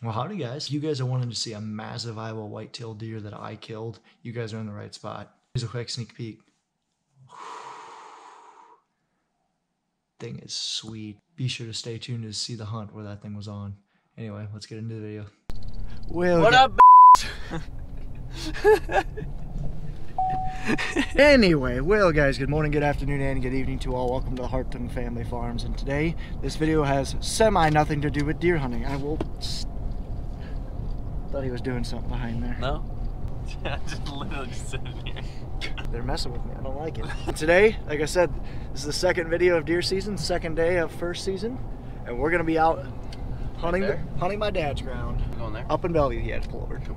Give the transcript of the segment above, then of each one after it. Well, howdy guys. You guys are wanting to see a massive Iowa white-tailed deer that I killed. You guys are in the right spot. Here's a quick sneak peek. Thing is sweet. Be sure to stay tuned to see the hunt where that thing was on. Anyway, let's get into the video. Well, what up, Anyway, well guys, good morning, good afternoon, and good evening to all. Welcome to the Hartung Family Farms, and today this video has semi-nothing to do with deer hunting. Thought he was doing something behind there. No. I just literally sitting here. They're messing with me. I don't like it. Today, like I said, this is the second video of deer season, second day of first season, and we're gonna be out hunting hunting my dad's ground. Going there? Up in Bellevue, he had to pull over. Cool.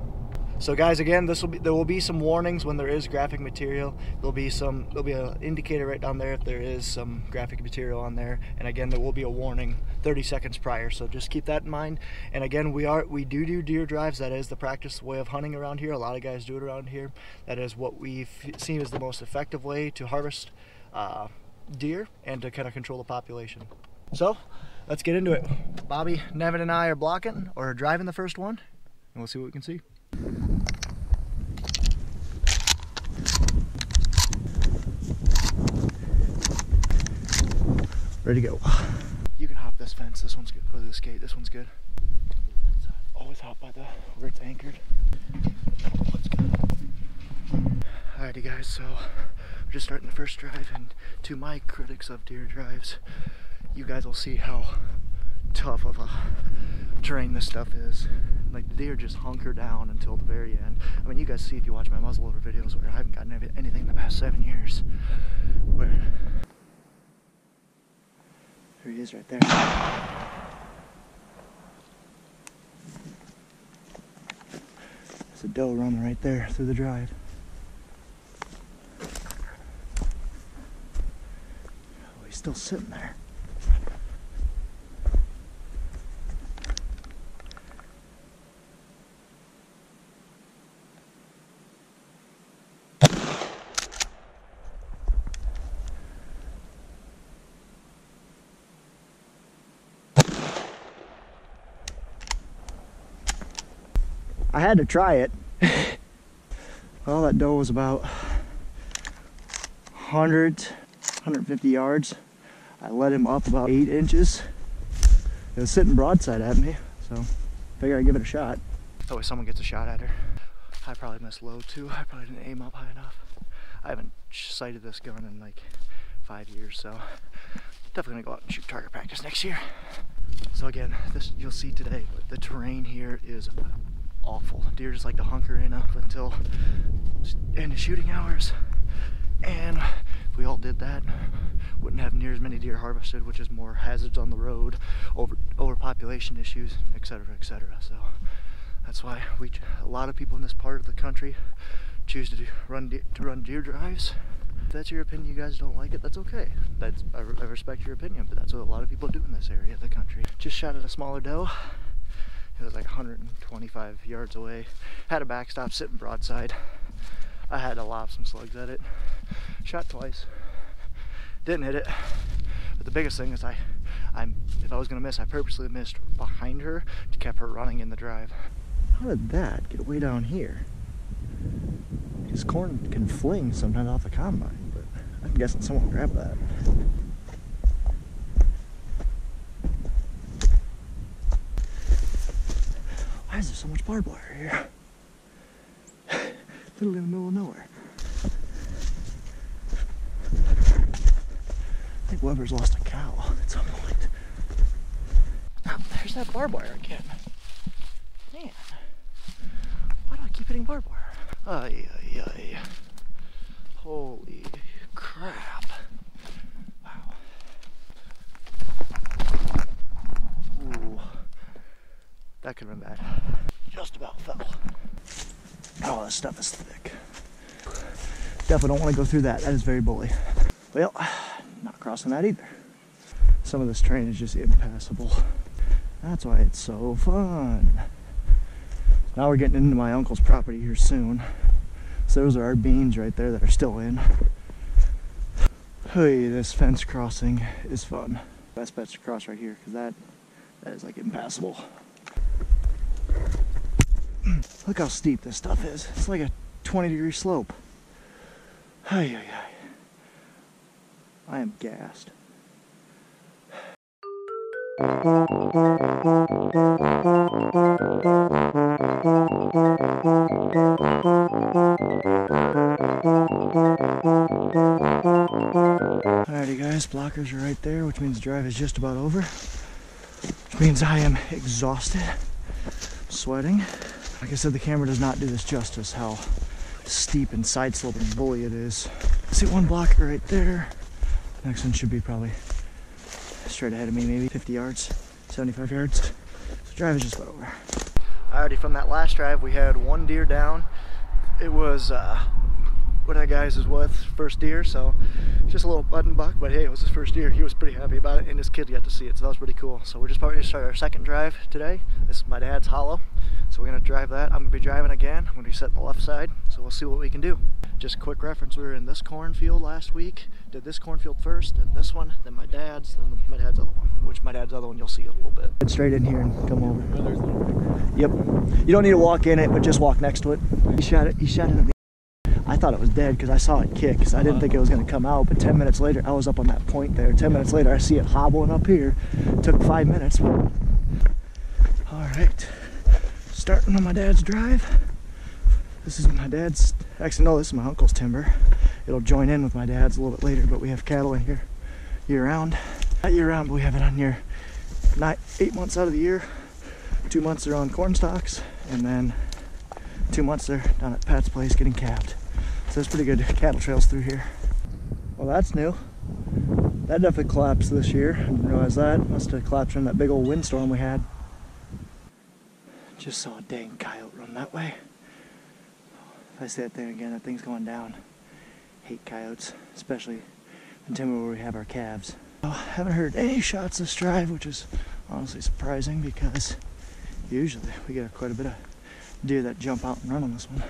So guys, again, there will be some warnings when there is graphic material. There'll be an indicator right down there if there is some graphic material on there. And again, there will be a warning 30 seconds prior. So just keep that in mind. And again, we do deer drives. That is the practice way of hunting around here. A lot of guys do it around here. That is what we've seen as the most effective way to harvest deer and to kind of control the population. So let's get into it. Bobby, Nevin, and I are blocking or driving the first one, and we'll see what we can see. Ready to go. You can hop this fence. This one's good. Or this gate. This one's good. Always hop by the where it's anchored. Alrighty, guys. So we're just starting the first drive, and to my critics of deer drives, you guys will see how tough of a terrain this stuff is. Like, the deer just hunker down until the very end. I mean, you guys see if you watch my muzzleloader videos where I haven't gotten anything in the past 7 years. Where? There he is right there. There's a doe running right there through the drive. Oh, he's still sitting there. I had to try it. Well, that doe was about 150 yards. I let him up about 8 inches. It was sitting broadside at me, so figured I'd give it a shot. That way someone gets a shot at her. I probably missed low too. I probably didn't aim up high enough. I haven't sighted this gun in like 5 years, so definitely gonna go out and shoot target practice next year. So again, this you'll see today, the terrain here is awful. Deer just like to hunker in up until end of shooting hours, and if we all did that, wouldn't have near as many deer harvested, which is more hazards on the road, overpopulation issues, etc., etc. So that's why a lot of people in this part of the country choose to run deer drives. If that's your opinion, you guys don't like it, that's okay. I respect your opinion, but that's what a lot of people do in this area of the country. Just shot at a smaller doe. It was like 125 yards away. Had a backstop sitting broadside. I had to lob some slugs at it. Shot twice. Didn't hit it. But the biggest thing is if I was gonna miss, I purposely missed behind her to keep her running in the drive. How did that get way down here? Because corn can fling sometimes off the combine, but I'm guessing someone grabbed that. Why is there so much barbed wire here? Literally in the middle of nowhere. I think Weber's lost a cow at some point. Oh, there's that barbed wire again. Man, why do I keep hitting barbed wire? Ay, ay, ay. Holy crap. Wow. Ooh. That could have been bad. Just about fell. Oh, this stuff is thick. Definitely don't want to go through that. That is very bully. Well, not crossing that either. Some of this terrain is just impassable. That's why it's so fun. Now we're getting into my uncle's property here soon. So those are our beans right there that are still in. Hey, this fence crossing is fun. Best bet to cross right here because that is like impassable. Look how steep this stuff is. It's like a 20-degree slope. Ay, ay, ay. I am gassed. Alrighty guys, blockers are right there, which means the drive is just about over. Which means I am exhausted, sweating. Like I said, the camera does not do this justice, how steep and side-sloping bully it is. See one blocker right there. Next one should be probably straight ahead of me, maybe 50 yards, 75 yards. So drive is just about over. Alrighty, from that last drive, we had one deer down. It was what that guy's is what first deer, so just a little button buck, but hey, it was his first deer. He was pretty happy about it, and his kid got to see it, so that was pretty cool. So we're just about to start our second drive today. This is my dad's hollow, so we're gonna drive that. I'm gonna be driving again. I'm gonna be setting the left side, so we'll see what we can do. Just a quick reference, we were in this cornfield last week, did this cornfield first, then this one, then my dad's, then my dad's other one, which my dad's other one you'll see in a little bit. Get straight in here and come over. Yep, you don't need to walk in it, but just walk next to it. He shot it at the I thought it was dead because I saw it kick, because I didn't think it was going to come out, but 10 minutes later I was up on that point there. 10 minutes later I see it hobbling up here. It took 5 minutes. Alright, starting on my dad's drive. This is my dad's, actually no, this is my uncle's timber. It'll join in with my dad's a little bit later, but we have cattle in here year round. Not year round, but we have it on year 8 months out of the year. 2 months they're on corn stalks, and then 2 months they're down at Pat's place getting calved. So there's pretty good cattle trails through here. Well, that's new. That definitely collapsed this year. I didn't realize that. Must have collapsed from that big old windstorm we had. Just saw a dang coyote run that way. If I say that thing again, that thing's going down. Hate coyotes, especially in timber where we have our calves. Well, haven't heard any shots this drive, which is honestly surprising because usually we get quite a bit of deer that jump out and run on this one.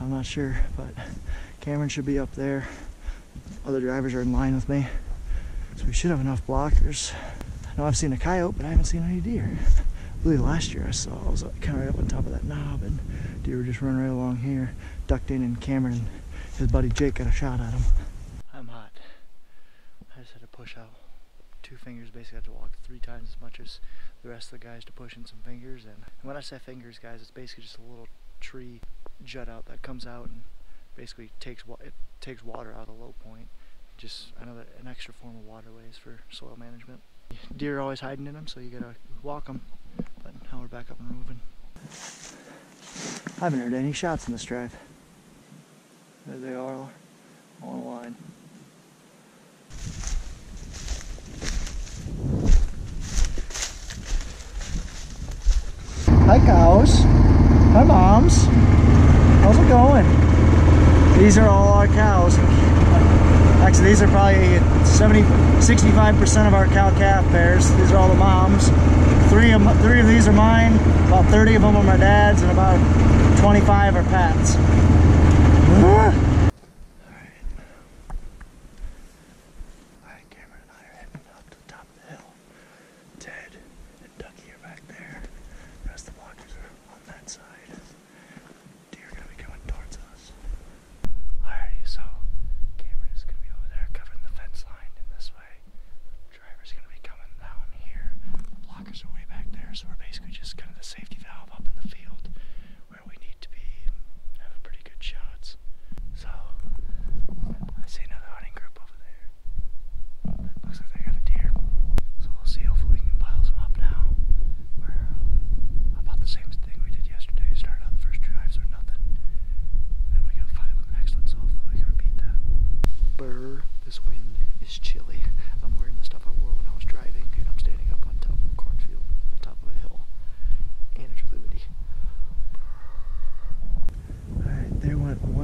I'm not sure, but Cameron should be up there. Other drivers are in line with me, so we should have enough blockers. I know I've seen a coyote, but I haven't seen any deer. I believe last year I saw, I was kind of right up on top of that knob, and deer were just running right along here, ducked in, and Cameron and his buddy Jake got a shot at him. I'm hot. I just had to push out 2 fingers, basically had to walk 3 times as much as the rest of the guys to push in some fingers. And when I say fingers, guys, it's basically just a little tree jut out that comes out and basically takes water out of a low point. Just another an extra form of waterways for soil management. Deer are always hiding in them, so you gotta walk them. But now we're back up and moving. I haven't heard any shots in this drive. There they are, on line. Hi cows. Hi moms. How's it going? These are all our cows. Actually, these are probably 65% of our cow-calf pairs. These are all the moms. Three of these are mine. About 30 of them are my dad's, and about 25 are Pat's. All right. Cameron and I are heading up to the top of the hill. Ted and Ducky are back there. The rest of the blockers are on that side.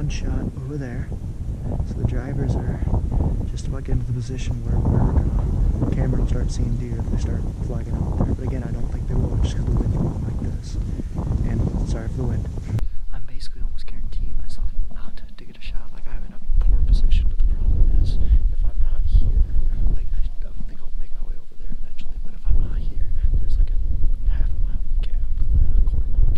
Shot over there, so the drivers are just about getting to the position where we're Cameron will start seeing deer if they start flagging out there, but again I don't think they will just because the wind's blowing like this, and sorry for the wind. I'm basically almost guaranteeing myself not to get a shot, like I'm in a poor position, but the problem is if I'm not here, like I think I'll make my way over there eventually, but if I'm not here, there's like a half a mile gap, a quarter mile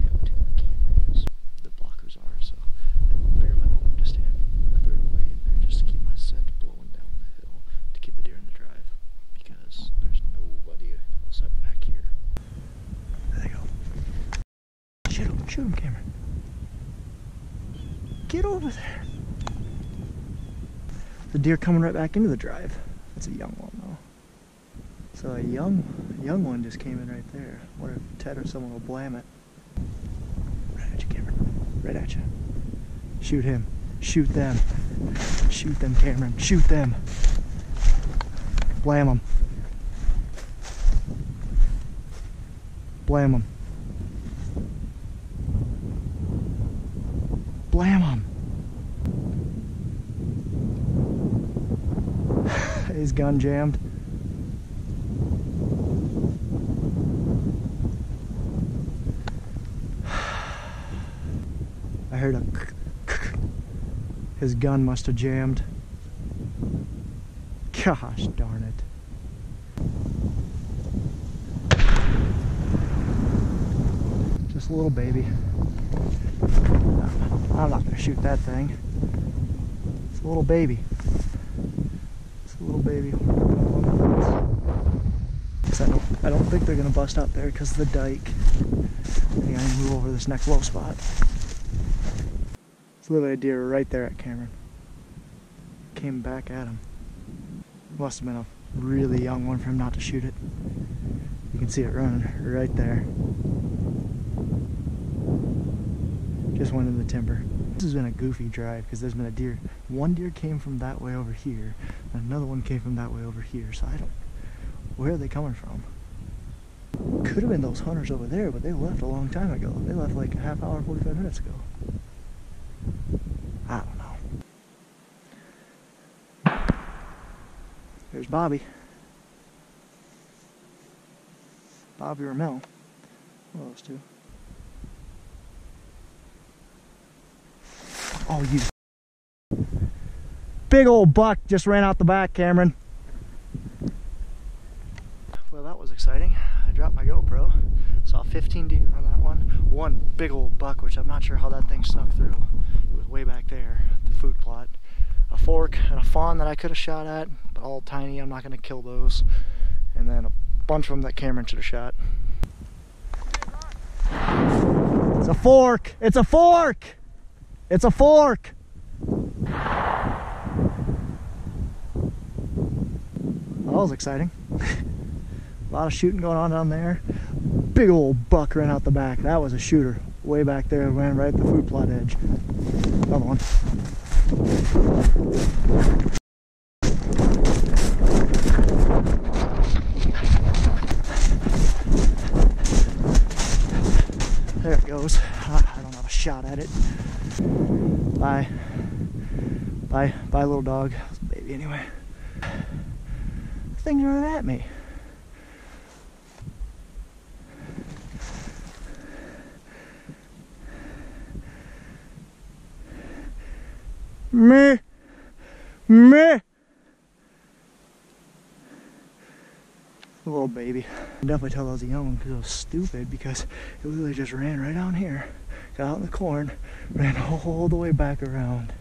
go over there. The deer coming right back into the drive. That's a young one though. So a young one just came in right there. What if Ted or someone will blam it? Right at you, Cameron. Right at you. Shoot him. Shoot them. Shoot them, Cameron. Shoot them. Blam them. Blam them. Blam them. His gun jammed. I heard a his gun must have jammed. Gosh darn it. Just a little baby. I'm not gonna shoot that thing. It's a little baby. It's a little baby. I don't think they're gonna bust out there because of the dike. I think I can move over this next low spot. Literally a deer right there at Cameron. Came back at him. Must have been a really young one for him not to shoot it. You can see it running right there. Just went in the timber. This has been a goofy drive because there's been a deer. One deer came from that way over here, and another one came from that way over here. So I don't. Where are they coming from? Could have been those hunters over there, but they left a long time ago. They left like a half hour, 45 minutes ago. I don't know. There's Bobby. Bobby or Mel. One of those two. Oh, you. Big old buck just ran out the back, Cameron. Well, that was exciting. I dropped my GoPro. Saw 15 deer on that one. One big old buck, which I'm not sure how that thing snuck through. It was way back there, the food plot. A fork and a fawn that I could have shot at, but all tiny, I'm not gonna kill those. And then a bunch of them that Cameron should have shot. It's a fork, it's a fork! It's a fork! Well, that was exciting. A lot of shooting going on down there. Big old buck ran out the back. That was a shooter. Way back there, ran right at the food plot edge. Another one. There it goes. I don't have a shot at it. Bye. Bye. Bye, little dog. It's a baby anyway. The thing's running at me. Meh, meh. A little baby. I can definitely tell that was a young one because it was stupid because it literally just ran right down here, got out in the corn, ran all the way back around.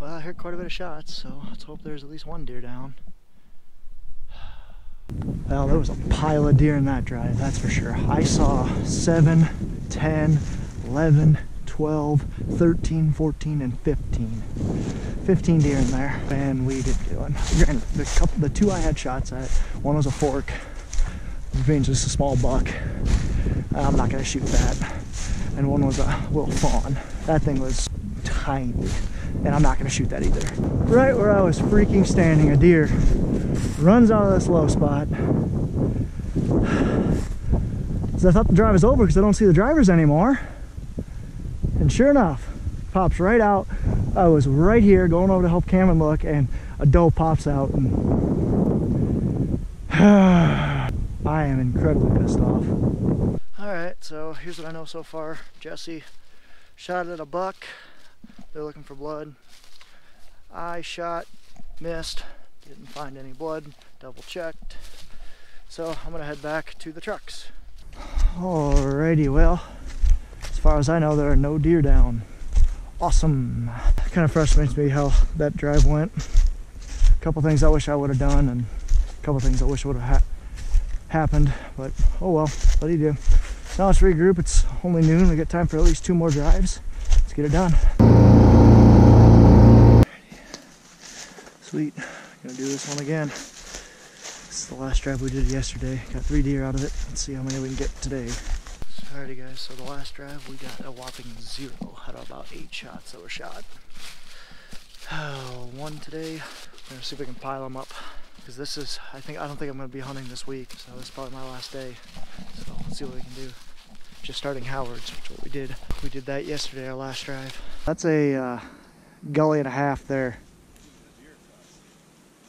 Well, I heard quite a bit of shots, so let's hope there's at least one deer down. Well, there was a pile of deer in that drive, that's for sure. I saw 7, 10, 11, 12, 13, 14, and 15. 15 deer in there, and we didn't do it. The two I had shots at, one was a fork, which means just a small buck. I'm not gonna shoot that. And one was a little fawn. That thing was tiny, and I'm not gonna shoot that either. Right where I was freaking standing, a deer runs out of this low spot. So I thought the drive was over because I don't see the drivers anymore. And sure enough, pops right out. I was right here going over to help Cameron look, and a doe pops out. And I am incredibly pissed off. All right, so here's what I know so far. Jesse shot at a buck. They're looking for blood. I shot, missed, didn't find any blood, double checked. So I'm gonna head back to the trucks. Alrighty, well. As far as I know, there are no deer down. Awesome. It kind of frustrates me how that drive went. A couple things I wish I would have done, and a couple things I wish would have happened. But oh well, what do you do? Now let's regroup. It's only noon. We got time for at least 2 more drives. Let's get it done. Sweet. Gonna do this one again. This is the last drive we did yesterday. Got 3 deer out of it. Let's see how many we can get today. Alrighty guys, so the last drive we got a whopping 0 out of about 8 shots that were shot. One today. I'm gonna see if we can pile them up, because this is, I don't think I'm gonna be hunting this week, so this is probably my last day. So let's see what we can do. Just starting Howard's, which is what we did. We did that yesterday, our last drive. That's a gully and a half there.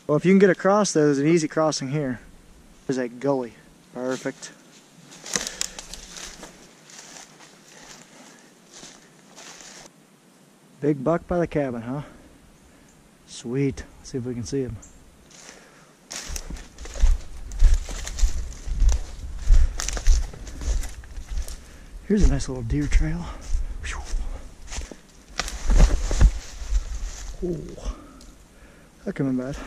Well, if you can get across there, there's an easy crossing here. There's a gully. Perfect. Big buck by the cabin, huh? Sweet. Let's see if we can see him. Here's a nice little deer trail. Oh, that could have been bad. I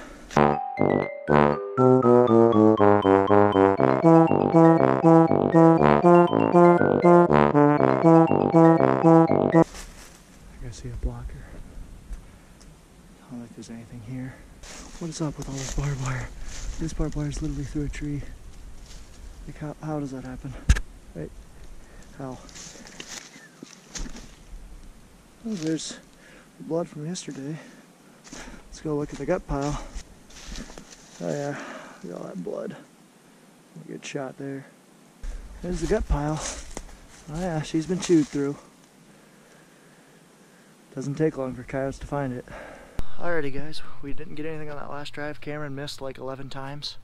see a blocker. I don't think there's anything here. What is up with all this barbed wire? This barbed wire is literally through a tree. Like how does that happen? Right? How? Oh, there's blood from yesterday. Let's go look at the gut pile. Oh yeah, look at all that blood. Good shot there. There's the gut pile. Oh yeah, she's been chewed through. Doesn't take long for coyotes to find it. Alrighty guys, we didn't get anything on that last drive. Cameron missed like 11 times.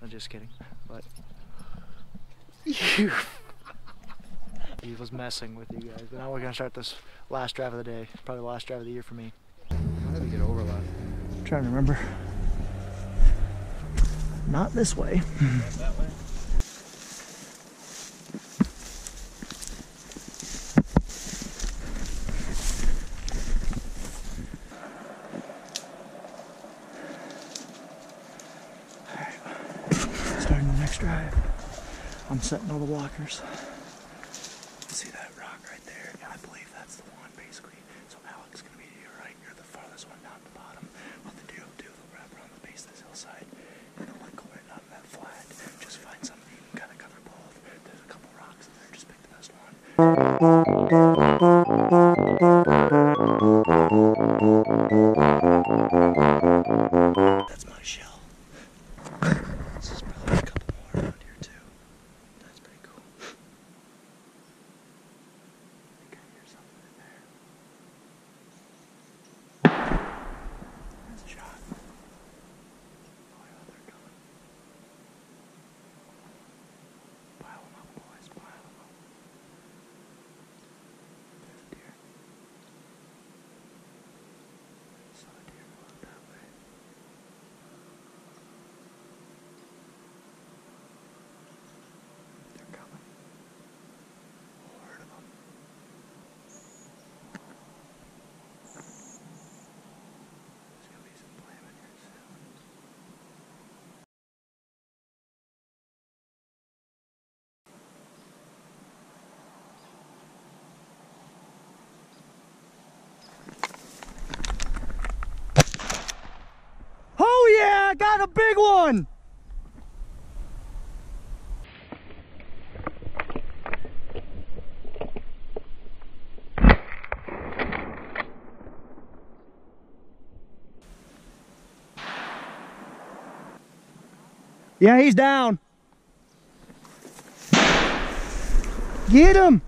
I'm just kidding, but... He was messing with you guys. But now we're gonna start this last drive of the day. Probably the last drive of the year for me. How did we get over last? I'm trying to remember. Not this way. That way? Alright. Starting the next drive. I'm setting all the blockers. See that rock right there? I believe that's the one, basically. So Alex is going to be to your right. You're the farthest one down the bottom. What the deer will do, they'll wrap around the base of this hillside, and they'll let go right out of that flat. Just find something you can kind of cover both. There's a couple rocks in there. Just pick the best one. That's my shell. This is probably a couple more around here, too. That's pretty cool. I got a big one! Yeah, he's down. Get him!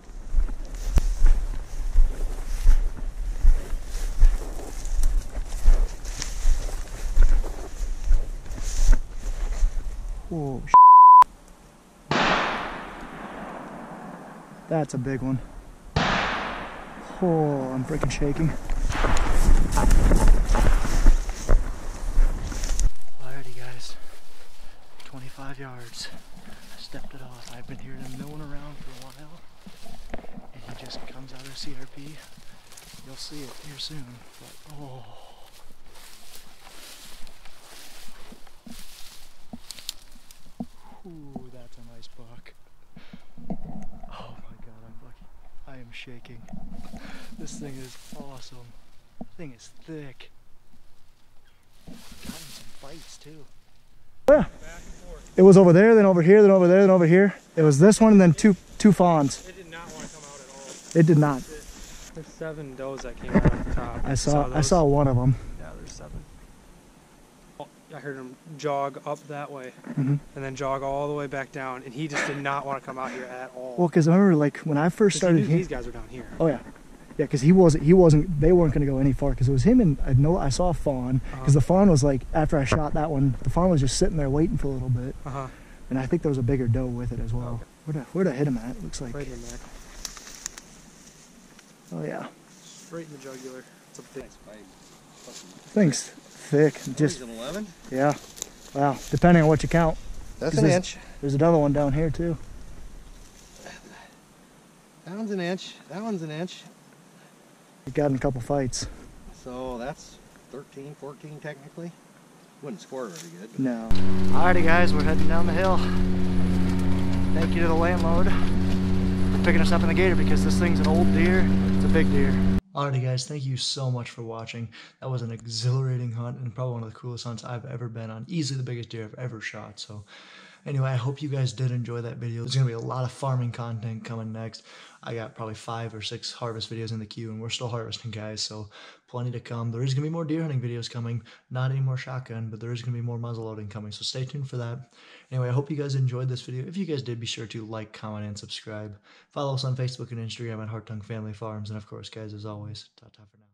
Oh, that's a big one. Oh, I'm freaking shaking. Alrighty guys, 25 yards. I stepped it off. I've been hearing him milling around for a while, and he just comes out of CRP. You'll see it here soon, but oh. Ooh, that's a nice buck. Oh my god, I'm lucky. I I am shaking. This thing is awesome. This thing is thick. Got some bites too. Yeah. It was over there, then over here, then over there, then over here. It was this one and then two fawns. It did not want to come out at all. It did not. There's 7 does that came out on the top. I saw one of them. Yeah, there's 7. I heard him jog up that way, and then jog all the way back down, and he just did not want to come out here at all. Well, because I remember, like, when I first started, these guys were down here. Oh yeah, yeah, because they weren't going to go any far, because it was him and I saw a fawn, because the fawn was like, after I shot that one, the fawn was just sitting there waiting for a little bit, and I think there was a bigger doe with it as well. Okay. Where'd I hit him at? It looks like right in the neck. Oh yeah, straight in the jugular. It's a big bite. Thanks. Thick, just 11. Yeah, wow. Depending on what you count. That's an inch. There's another one down here too. That one's an inch. That one's an inch. You got in a couple fights. So that's 13, 14 technically. Wouldn't score very good. But. No. Alrighty guys, we're heading down the hill. Thank you to the landlord for picking us up in the gator, because this thing's an old deer. It's a big deer. Alrighty guys, thank you so much for watching. That was an exhilarating hunt and probably one of the coolest hunts I've ever been on. Easily the biggest deer I've ever shot. So anyway, I hope you guys did enjoy that video. There's going to be a lot of farming content coming next. I got probably 5 or 6 harvest videos in the queue, and we're still harvesting guys, so plenty to come. There is going to be more deer hunting videos coming, not any more shotgun, but there is going to be more muzzle loading coming, so stay tuned for that. Anyway, I hope you guys enjoyed this video. If you guys did, be sure to like, comment, and subscribe. Follow us on Facebook and Instagram at Hartung Family Farms, and of course, guys, as always, ta-ta for now.